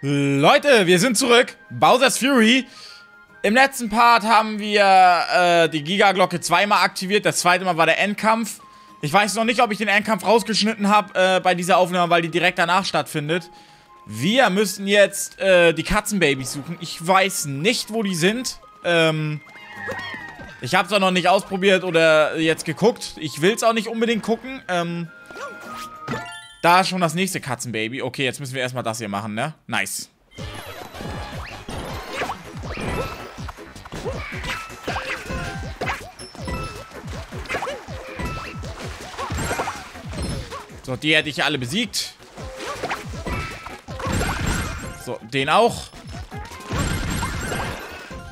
Leute, wir sind zurück. Bowser's Fury. Im letzten Part haben wir die Gigaglocke zweimal aktiviert. Das zweite Mal war der Endkampf. Ich weiß noch nicht, ob ich den Endkampf rausgeschnitten habe bei dieser Aufnahme, weil die direkt danach stattfindet. Wir müssen jetzt die Katzenbabys suchen. Ich weiß nicht, wo die sind. Ich habe es auch noch nicht ausprobiert oder jetzt geguckt. Ich will es auch nicht unbedingt gucken. Da ist schon das nächste Katzenbaby. Okay, jetzt müssen wir erstmal das hier machen, ne? Nice. So, die hätte ich alle besiegt. So, den auch.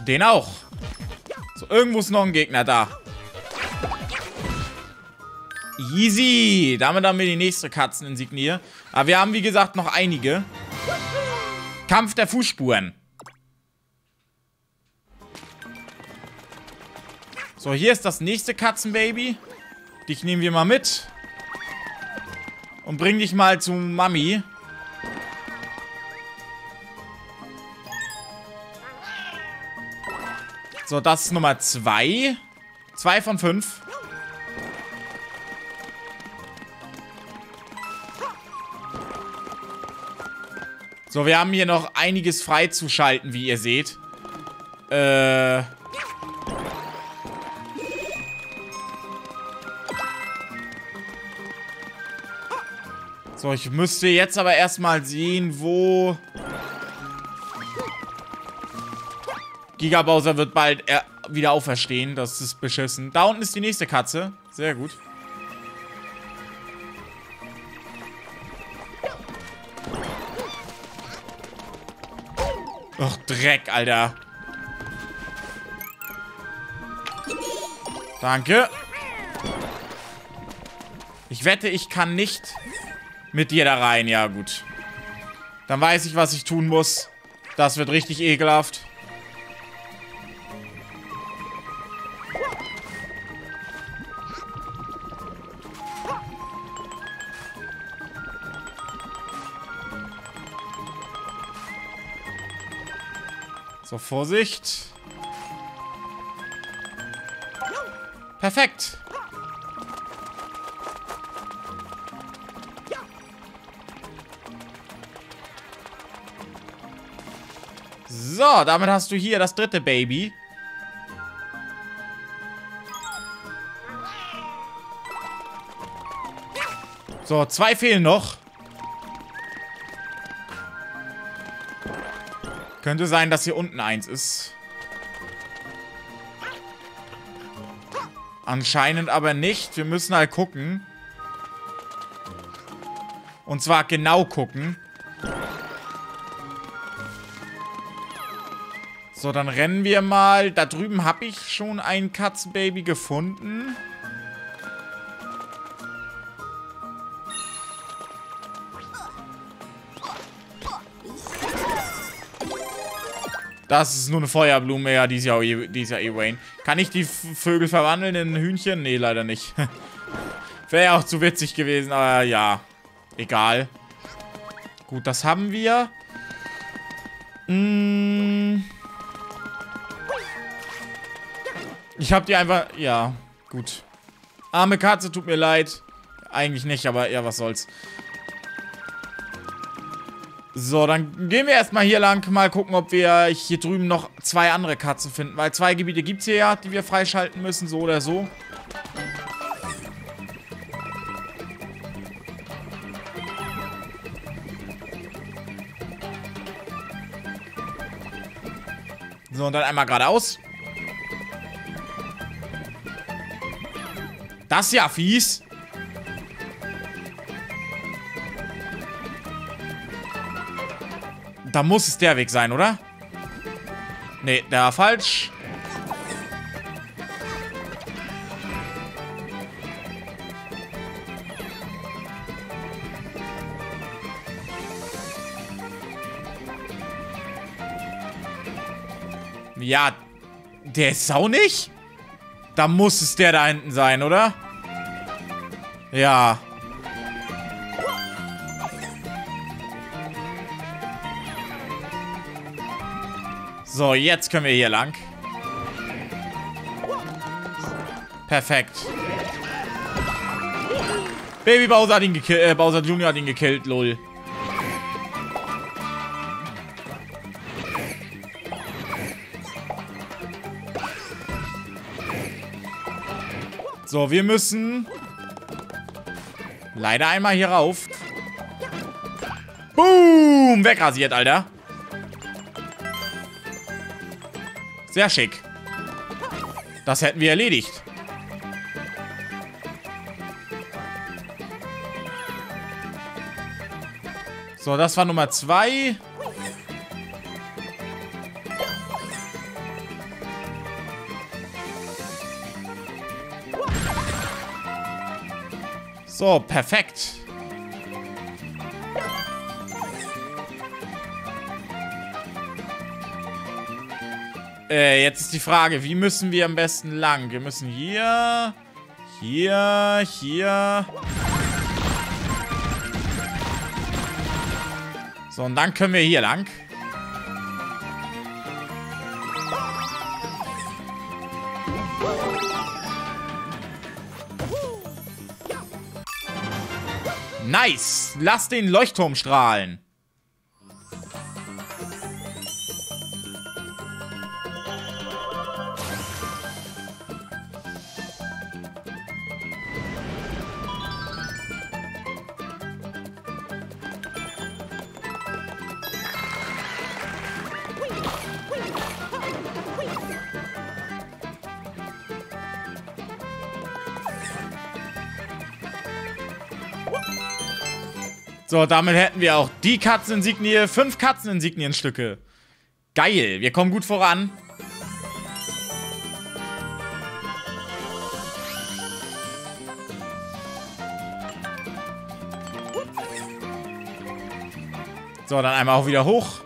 Den auch. So, irgendwo ist noch ein Gegner da. Easy. Damit haben wir die nächste Katzeninsignie. Aber wir haben, wie gesagt, noch einige. Kampf der Fußspuren. So, hier ist das nächste Katzenbaby. Dich nehmen wir mal mit. Und bring dich mal zu Mami. So, das ist Nummer 2. 2 von 5. So, wir haben hier noch einiges freizuschalten, wie ihr seht. So, ich müsste jetzt aber erstmal sehen, wo... Giga Bowser wird bald wieder auferstehen. Das ist beschissen. Da unten ist die nächste Katze. Sehr gut. Och, Dreck, Alter. Danke. Ich wette, ich kann nicht mit dir da rein. Ja, gut. Dann weiß ich, was ich tun muss. Das wird richtig ekelhaft. So, Vorsicht. Perfekt. So, damit hast du hier das dritte Baby. So, 2 fehlen noch. Könnte sein, dass hier unten eins ist. Anscheinend aber nicht. Wir müssen halt gucken. Und zwar genau gucken. So, dann rennen wir mal. Da drüben habe ich schon ein Katzenbaby gefunden. Das ist nur eine Feuerblume, ja, die ist ja E-Wayne. Kann ich die Vögel verwandeln in Hühnchen? Nee, leider nicht. Wäre ja auch zu witzig gewesen, aber ja. Egal. Gut, das haben wir. Ich hab die einfach... Ja, gut. Arme Katze, tut mir leid. Eigentlich nicht, aber ja, was soll's. So, dann gehen wir erstmal hier lang, mal gucken, ob wir hier drüben noch 2 andere Katzen finden. Weil 2 Gebiete gibt es hier ja, die wir freischalten müssen, so oder so. So, und dann einmal geradeaus. Das ist ja fies. Da muss es der Weg sein, oder? Nee, der war falsch. Ja, der ist auch nicht. Da muss es der da hinten sein, oder? Ja. So, jetzt können wir hier lang. Perfekt. Baby Bowser hat ihn gekillt. Bowser Jr. hat ihn gekillt, lol. So, wir müssen leider einmal hier rauf. Boom! Wegrasiert, Alter. Sehr schick. Das hätten wir erledigt. So, das war Nummer 2. So, perfekt. Jetzt ist die Frage, wie müssen wir am besten lang? Wir müssen hier, hier. So, und dann können wir hier lang. Nice! Lass den Leuchtturm strahlen. So, damit hätten wir auch die Katzeninsignie. 5 Katzeninsignienstücke. Geil, wir kommen gut voran. So, dann einmal auch wieder hoch.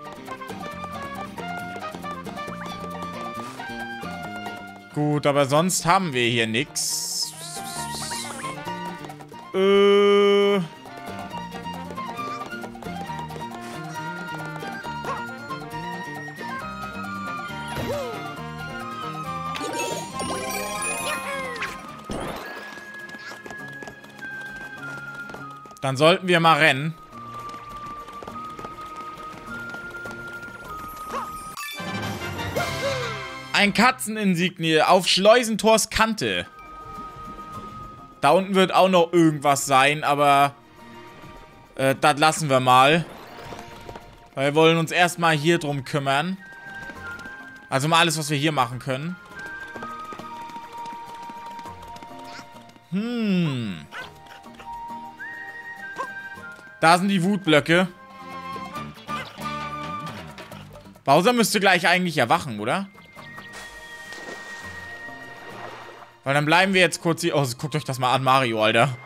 Gut, aber sonst haben wir hier nichts. Dann sollten wir mal rennen. Ein Katzeninsignie auf Schleusentors Kante. Da unten wird auch noch irgendwas sein, aber das lassen wir mal. Wir wollen uns erstmal hier drum kümmern. Also mal alles, was wir hier machen können. Da sind die Wutblöcke. Bowser müsste gleich eigentlich erwachen, oder? Weil dann bleiben wir jetzt kurz hier... Oh, guckt euch das mal an, Mario, Alter.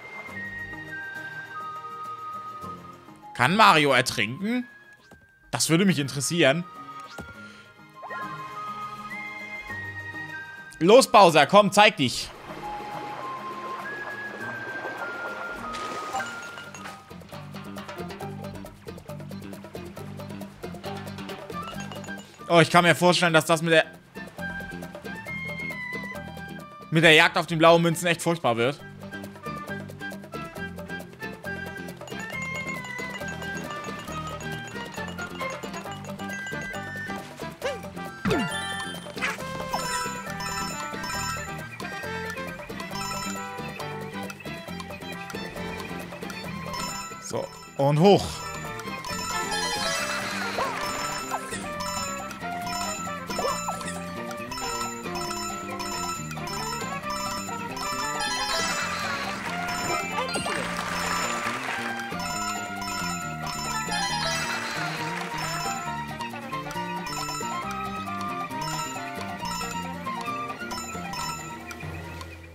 Kann Mario ertrinken? Das würde mich interessieren. Los, Bowser, komm, zeig dich. Oh, ich kann mir vorstellen, dass das mit der Jagd auf den blauen Münzen echt furchtbar wird. So, und hoch.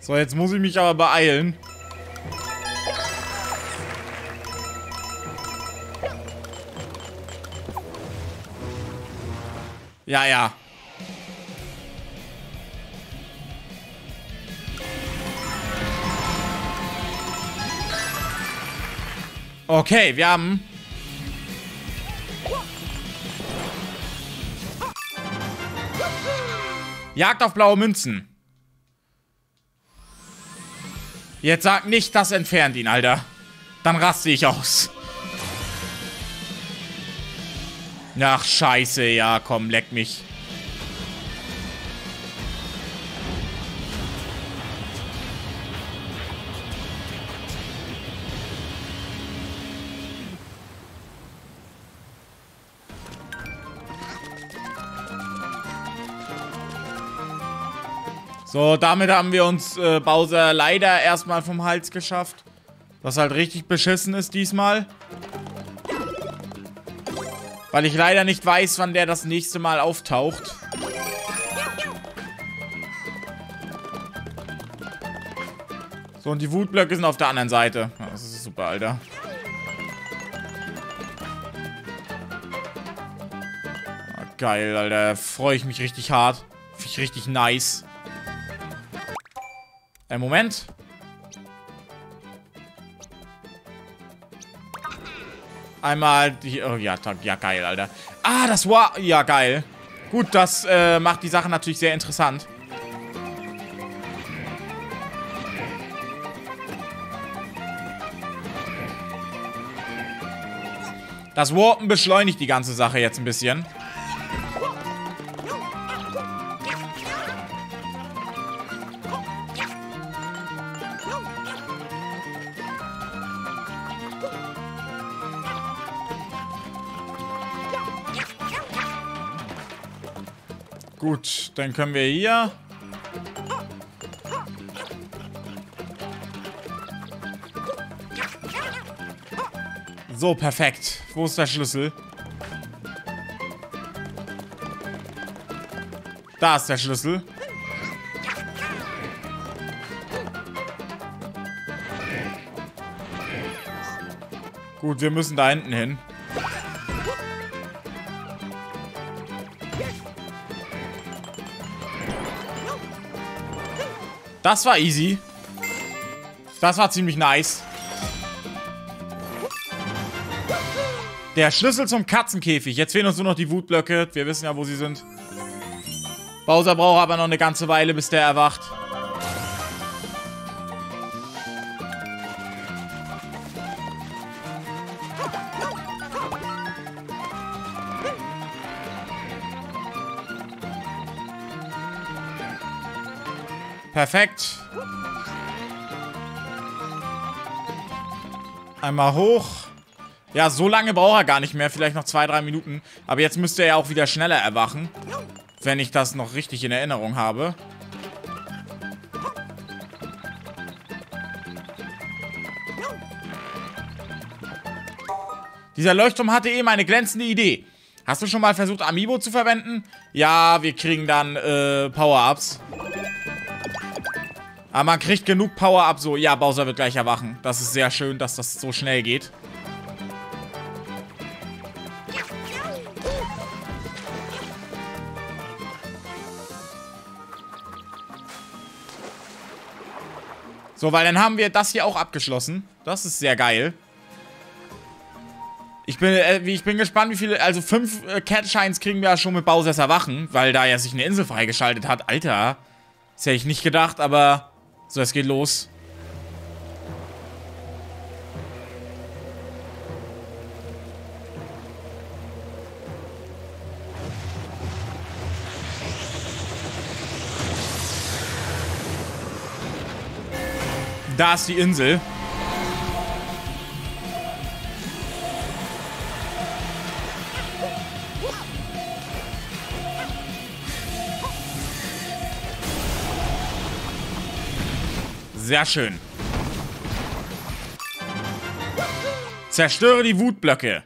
So, jetzt muss ich mich aber beeilen. Ja, ja. Okay, wir haben... Jagd auf blaue Münzen. Jetzt sag nicht, das entfernt ihn, Alter. Dann raste ich aus. Ach, scheiße. Ja, komm, leck mich. So, damit haben wir uns Bowser leider erstmal vom Hals geschafft. Was halt richtig beschissen ist diesmal. Weil ich leider nicht weiß, wann der das nächste Mal auftaucht. So, und die Wutblöcke sind auf der anderen Seite. Das ist super, Alter. Ah, geil, Alter. Freue ich mich richtig hart. Finde ich richtig nice. Moment. Einmal die... Oh, ja, ja, geil, Alter. Ah, das war... Ja, geil. Gut, das macht die Sache natürlich sehr interessant. Das Warpen beschleunigt die ganze Sache jetzt ein bisschen. Gut, dann können wir hier... So, perfekt. Wo ist der Schlüssel? Da ist der Schlüssel. Gut, wir müssen da hinten hin. Das war easy. Das war ziemlich nice. Der Schlüssel zum Katzenkäfig. Jetzt fehlen uns nur noch die Wutblöcke. Wir wissen ja, wo sie sind. Bowser braucht aber noch eine ganze Weile, bis der erwacht. Perfekt. Einmal hoch. Ja, so lange braucht er gar nicht mehr. Vielleicht noch 2-3 Minuten. Aber jetzt müsste er auch wieder schneller erwachen. Wenn ich das noch richtig in Erinnerung habe. Dieser Leuchtturm hatte eben eine glänzende Idee. Hast du schon mal versucht, Amiibo zu verwenden? Ja, wir kriegen dann Power-Ups. Aber man kriegt genug Power-Up so. Ja, Bowser wird gleich erwachen. Das ist sehr schön, dass das so schnell geht. So, weil dann haben wir das hier auch abgeschlossen. Das ist sehr geil. Ich bin gespannt, wie viele... Also 5 Cat-Shines kriegen wir ja schon mit Bowsers Erwachen. Weil da ja sich eine Insel freigeschaltet hat. Alter, das hätte ich nicht gedacht, aber... So, es geht los. Da ist die Insel. Sehr schön. Zerstöre die Wutblöcke.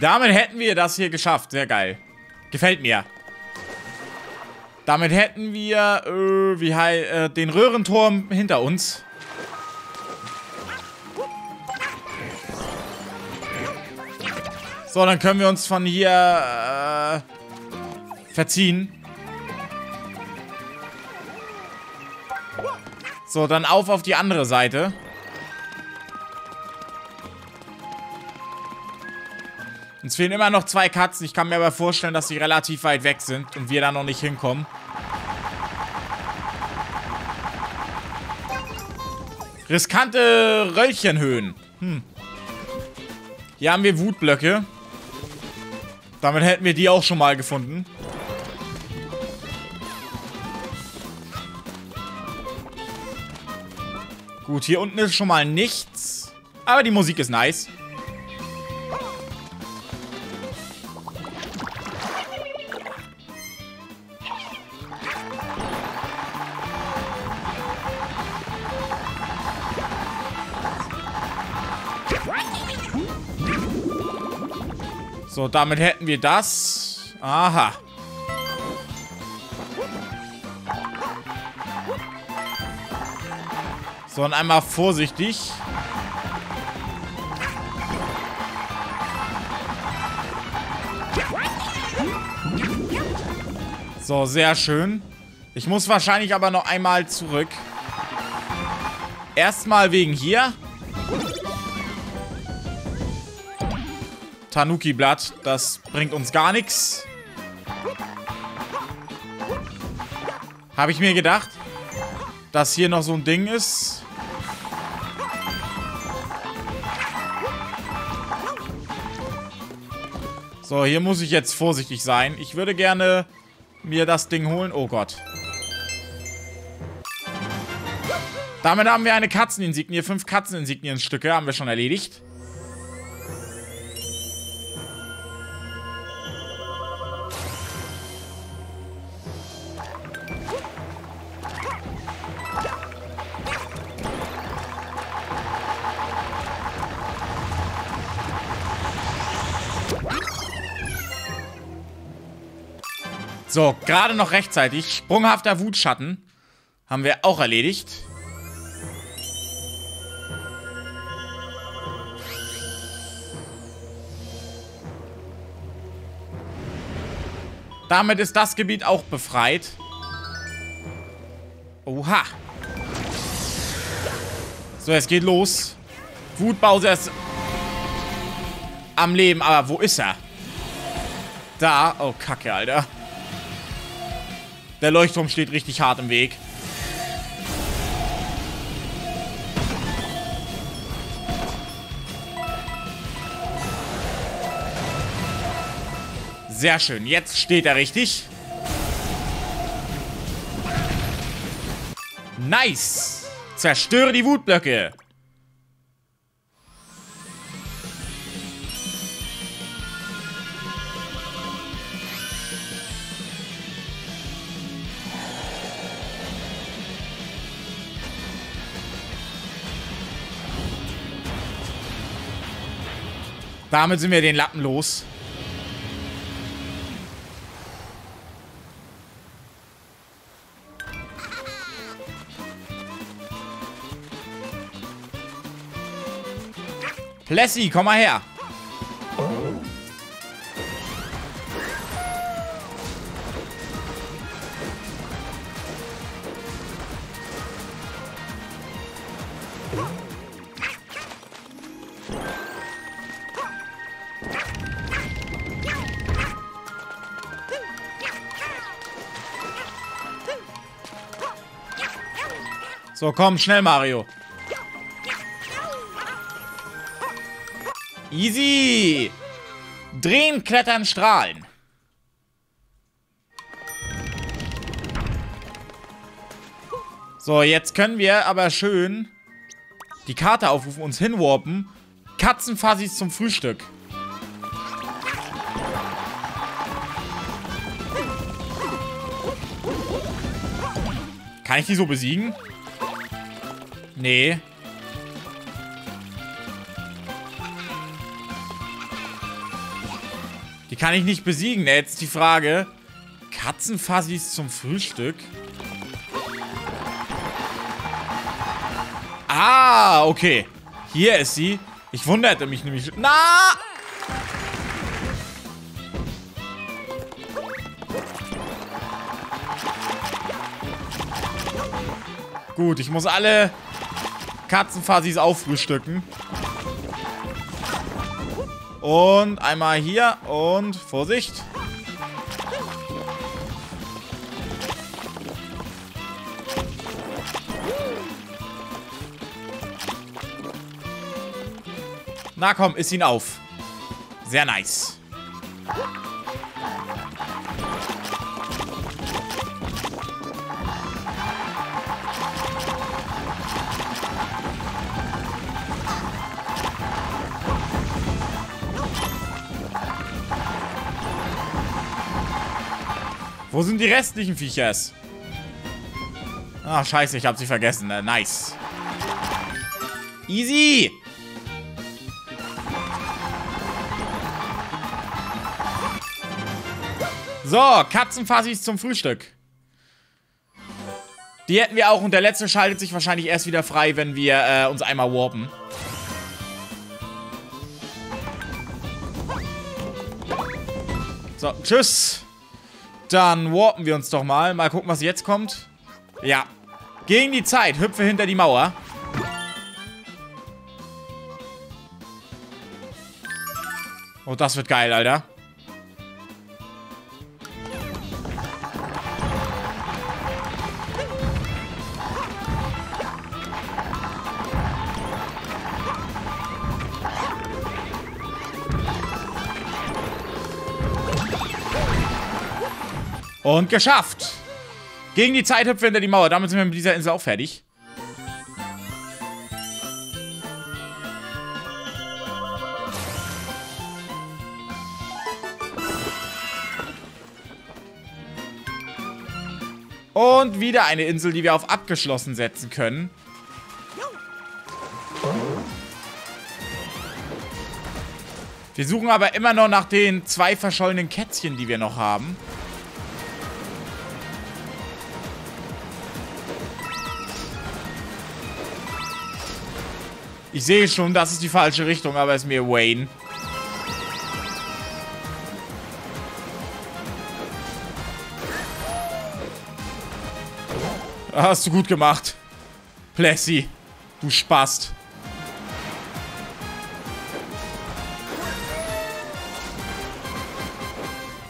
Damit hätten wir das hier geschafft. Sehr geil. Gefällt mir. Damit hätten wir den Röhrenturm hinter uns. So, dann können wir uns von hier verziehen. So, dann auf die andere Seite. Uns fehlen immer noch 2 Katzen. Ich kann mir aber vorstellen, dass sie relativ weit weg sind und wir da noch nicht hinkommen. Riskante Röllchenhöhen. Hier haben wir Wutblöcke. Damit hätten wir die auch schon mal gefunden. Gut, hier unten ist schon mal nichts. Aber die Musik ist nice. So, damit hätten wir das. Aha. So, und einmal vorsichtig. So, sehr schön. Ich muss wahrscheinlich aber noch einmal zurück. Erstmal wegen hier. Tanuki-Blatt, das bringt uns gar nichts. Habe ich mir gedacht, dass hier noch so ein Ding ist. So, hier muss ich jetzt vorsichtig sein. Ich würde gerne mir das Ding holen. Oh Gott. Damit haben wir eine Katzeninsignie. 5 Katzeninsignienstücke haben wir schon erledigt. So, gerade noch rechtzeitig. Sprunghafter Wutschatten haben wir auch erledigt. Damit ist das Gebiet auch befreit. Oha. So, es geht los. Wut-Bowser ist am Leben, aber wo ist er? Da. Oh, Kacke, Alter. Der Leuchtturm steht richtig hart im Weg. Sehr schön, jetzt steht er richtig. Nice! Zerstöre die Wutblöcke. Damit sind wir den Lappen los. Plessie, komm mal her. So, komm, schnell, Mario. Easy. Drehen, klettern, strahlen. So, jetzt können wir aber schön die Karte aufrufen, uns hinwarpen. Katzenfuzzy zum Frühstück. Kann ich die so besiegen? Nee. Die kann ich nicht besiegen. Jetzt die Frage, Katzenfuzzies zum Frühstück. Ah, okay. Hier ist sie. Ich wunderte mich nämlich. Na! Gut, ich muss alle Katzenfasis auffrühstücken. Und einmal hier und Vorsicht. Na komm, iss ihn auf. Sehr nice. Wo sind die restlichen Viechers? Ah, scheiße, ich hab sie vergessen. Nice. Easy! So, Katzenfuzzies zum Frühstück. Die hätten wir auch und der letzte schaltet sich wahrscheinlich erst wieder frei, wenn wir uns einmal warpen. So, tschüss. Dann warpen wir uns doch mal. Mal gucken, was jetzt kommt. Ja. Gegen die Zeit. Hüpfe hinter die Mauer. Oh, das wird geil, Alter. Und geschafft. Gegen die Zeit hüpfen hinter die Mauer. Damit sind wir mit dieser Insel auch fertig. Und wieder eine Insel, die wir auf abgeschlossen setzen können. Wir suchen aber immer noch nach den 2 verschollenen Kätzchen, die wir noch haben. Ich sehe schon, das ist die falsche Richtung, aber ist mir Wayne. Hast du gut gemacht. Plessie, du Spast.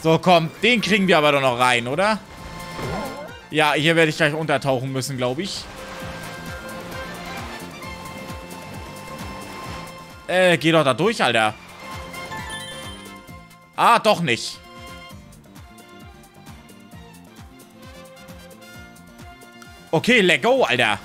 So, komm, den kriegen wir aber doch noch rein, oder? Ja, hier werde ich gleich untertauchen müssen, glaube ich. Geh doch da durch, Alter. Ah, doch nicht. Okay, let go, Alter.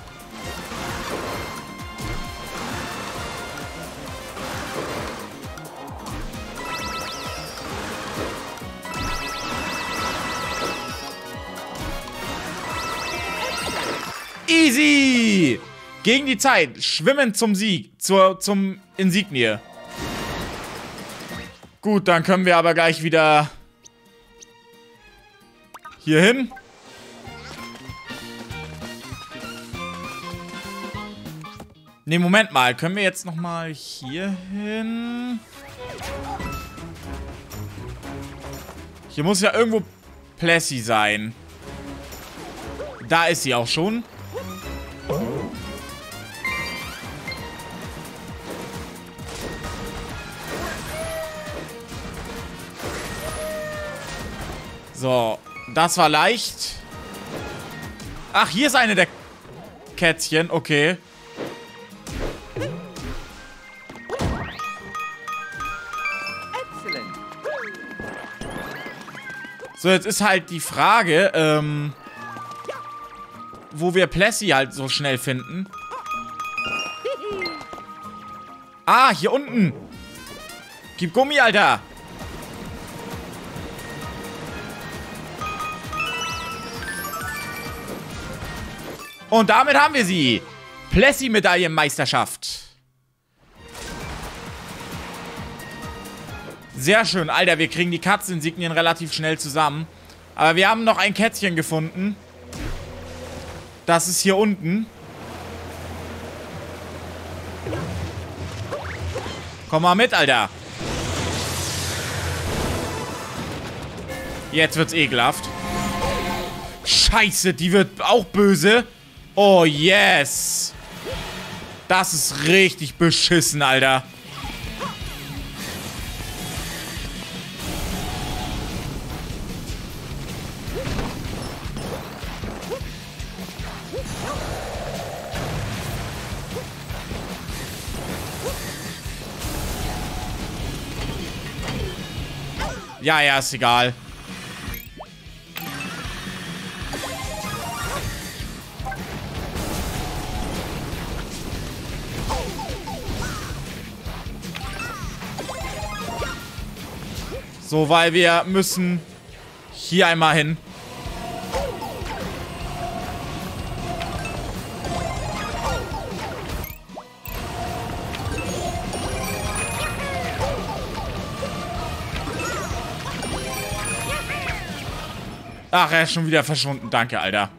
Easy! Gegen die Zeit. Schwimmen zum Sieg. Zum Insignie. Gut, dann können wir aber gleich wieder hier hin. Ne, Moment mal. Können wir jetzt nochmal hier hin? Hier muss ja irgendwo Plessie sein. Da ist sie auch schon. So, das war leicht. Ach, hier ist eine der Kätzchen. Okay. So, jetzt ist halt die Frage, wo wir Plessie halt so schnell finden. Ah, hier unten. Gib Gummi, Alter. Und damit haben wir sie. Plessy-Medaillen-Meisterschaft. Sehr schön. Alter, wir kriegen die Katzeninsignien relativ schnell zusammen. Aber wir haben noch ein Kätzchen gefunden. Das ist hier unten. Komm mal mit, Alter. Jetzt wird's ekelhaft. Scheiße, die wird auch böse. Oh, yes. Das ist richtig beschissen, Alter. Ja, ja, ist egal. So, weil wir müssen hier einmal hin. Ach, er ist schon wieder verschwunden. Danke, Alter.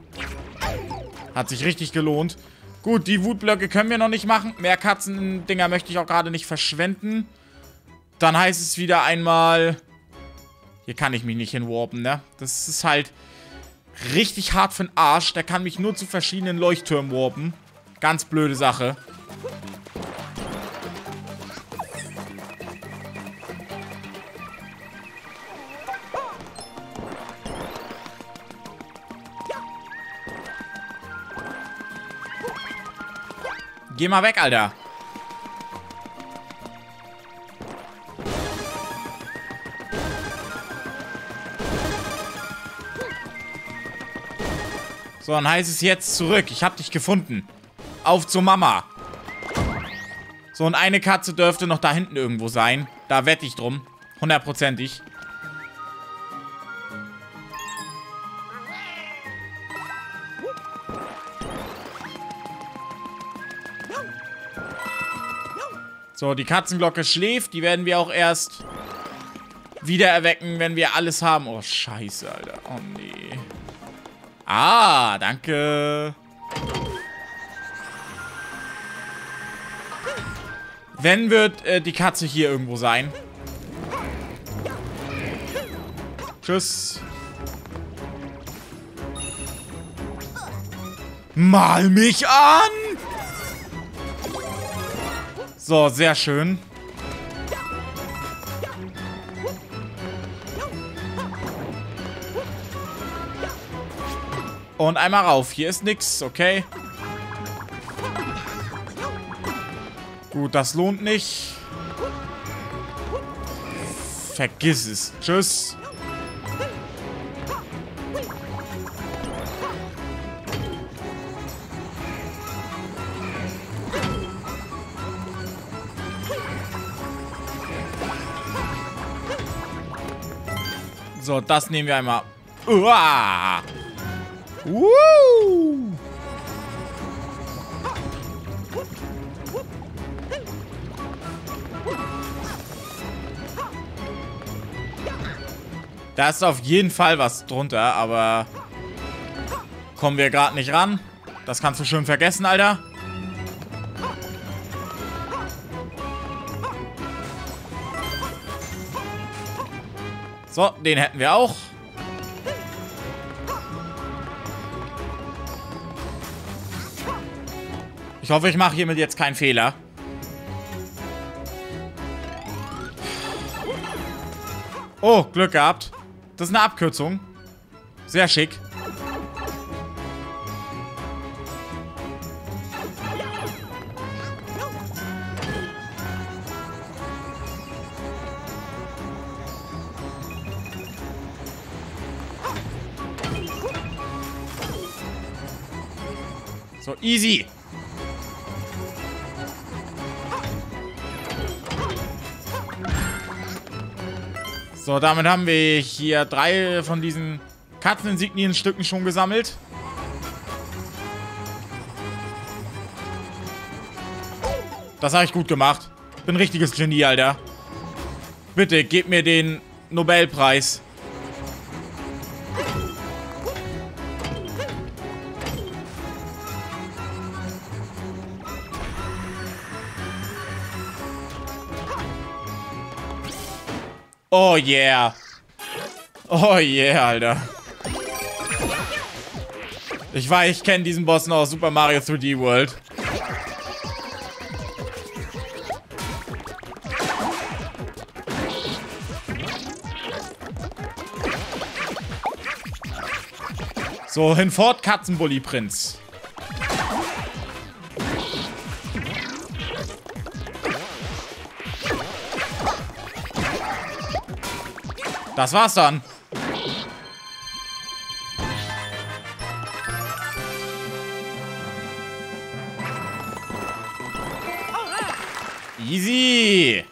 Hat sich richtig gelohnt. Gut, die Wutblöcke können wir noch nicht machen. Mehr Katzendinger möchte ich auch gerade nicht verschwenden. Dann heißt es wieder einmal... Hier kann ich mich nicht hinwarpen, ne? Das ist halt richtig hart für den Arsch. Der kann mich nur zu verschiedenen Leuchttürmen warpen. Ganz blöde Sache. Geh mal weg, Alter. So, dann heißt es jetzt zurück. Ich hab dich gefunden. Auf zur Mama. So, und eine Katze dürfte noch da hinten irgendwo sein. Da wette ich drum. Hundertprozentig. So, die Katzenglocke schläft. Die werden wir auch erst wieder erwecken, wenn wir alles haben. Oh, scheiße, Alter. Oh, nee. Ah, danke. Wenn wird die Katze hier irgendwo sein. Tschüss. Mal mich an! So, sehr schön. Und einmal rauf. Hier ist nichts, okay. Gut, das lohnt nicht. Vergiss es. Tschüss. So, das nehmen wir einmal. Uah! Woo! Da ist auf jeden Fall was drunter, aber kommen wir gerade nicht ran. Das kannst du schön vergessen, Alter. So, den hätten wir auch. Ich hoffe, ich mache hiermit jetzt keinen Fehler. Oh, Glück gehabt. Das ist eine Abkürzung. Sehr schick. So, easy. So, damit haben wir hier 3 von diesen Katzeninsignien-Stücken schon gesammelt. Das habe ich gut gemacht. Bin ein richtiges Genie, Alter. Bitte, gebt mir den Nobelpreis. Oh yeah. Oh yeah, Alter. Ich kenne diesen Boss noch aus Super Mario 3D World. So, hinfort Katzenbully Prinz. Das war's dann. Easy.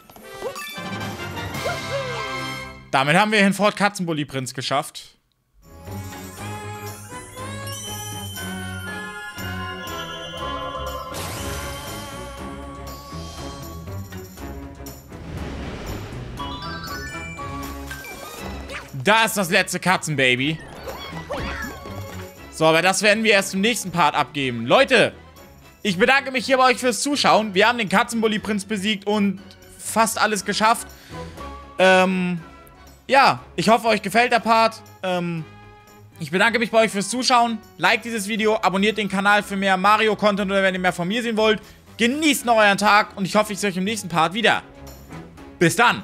Damit haben wir hinfort Katzenbully Prinz geschafft. Da ist das letzte Katzenbaby. So, aber das werden wir erst im nächsten Part abgeben. Leute, ich bedanke mich hier bei euch fürs Zuschauen. Wir haben den Katzenbully Prinz besiegt und fast alles geschafft. Ja, ich hoffe, euch gefällt der Part. Ich bedanke mich bei euch fürs Zuschauen. Liked dieses Video, abonniert den Kanal für mehr Mario-Content oder wenn ihr mehr von mir sehen wollt. Genießt noch euren Tag und ich hoffe, ich sehe euch im nächsten Part wieder. Bis dann!